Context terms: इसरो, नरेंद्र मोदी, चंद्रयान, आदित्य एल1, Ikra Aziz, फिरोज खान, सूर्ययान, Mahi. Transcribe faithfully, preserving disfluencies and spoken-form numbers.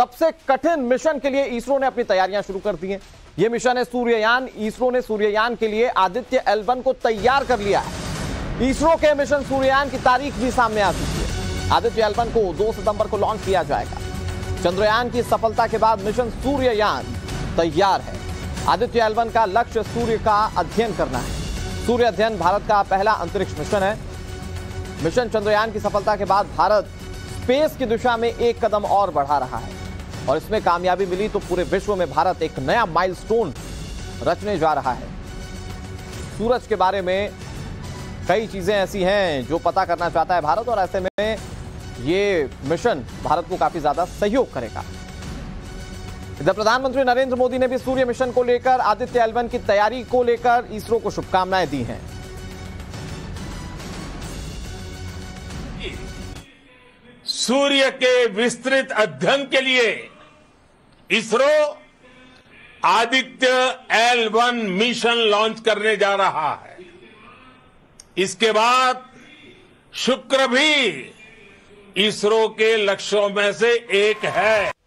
सबसे कठिन मिशन के लिए इसरो ने अपनी तैयारियां शुरू कर दी हैं। यह मिशन है सूर्ययान। इसरो ने सूर्ययान के लिए आदित्य एल वन को तैयार कर लिया है। इसरो के मिशन सूर्ययान की तारीख भी सामने आ चुकी है। आदित्य एल वन को दो सितंबर को लॉन्च किया जाएगा। चंद्रयान की सफलता के बाद मिशन सूर्ययान तैयार है। आदित्य एल वन का लक्ष्य सूर्य का अध्ययन करना है। सूर्य अध्ययन भारत का पहला अंतरिक्ष मिशन है। मिशन चंद्रयान की सफलता के बाद भारत स्पेस की दिशा में एक कदम और बढ़ा रहा है और इसमें कामयाबी मिली तो पूरे विश्व में भारत एक नया माइलस्टोन रचने जा रहा है। सूरज के बारे में कई चीजें ऐसी हैं जो पता करना चाहता है भारत, और ऐसे में ये मिशन भारत को काफी ज्यादा सहयोग करेगा। इधर प्रधानमंत्री नरेंद्र मोदी ने भी सूर्य मिशन को लेकर, आदित्य एल वन की तैयारी को लेकर इसरो को शुभकामनाएं दी हैं। सूर्य के विस्तृत अध्ययन के लिए इसरो Aditya L one mission launch करने जा रहा है। इसके बाद शुक्र भी इसरो के लक्ष्यों में से एक है।